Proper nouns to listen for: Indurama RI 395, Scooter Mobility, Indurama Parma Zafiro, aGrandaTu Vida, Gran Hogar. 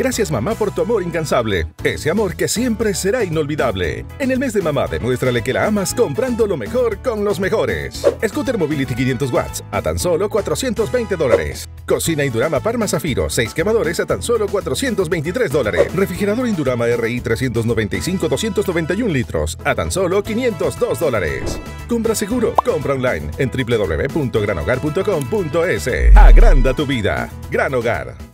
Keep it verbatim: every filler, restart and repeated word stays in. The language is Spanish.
Gracias, mamá, por tu amor incansable. Ese amor que siempre será inolvidable. En el mes de mamá, demuéstrale que la amas comprando lo mejor con los mejores. Scooter Mobility quinientos watts a tan solo cuatrocientos veinte dólares. Cocina Indurama Parma Zafiro, seis quemadores a tan solo cuatrocientos veintitrés dólares. Refrigerador Indurama R I trescientos noventa y cinco, doscientos noventa y un litros a tan solo quinientos dos dólares. Compra seguro, compra online en doble u doble u doble u punto gran hogar punto com punto es. Agranda tu vida. Gran Hogar.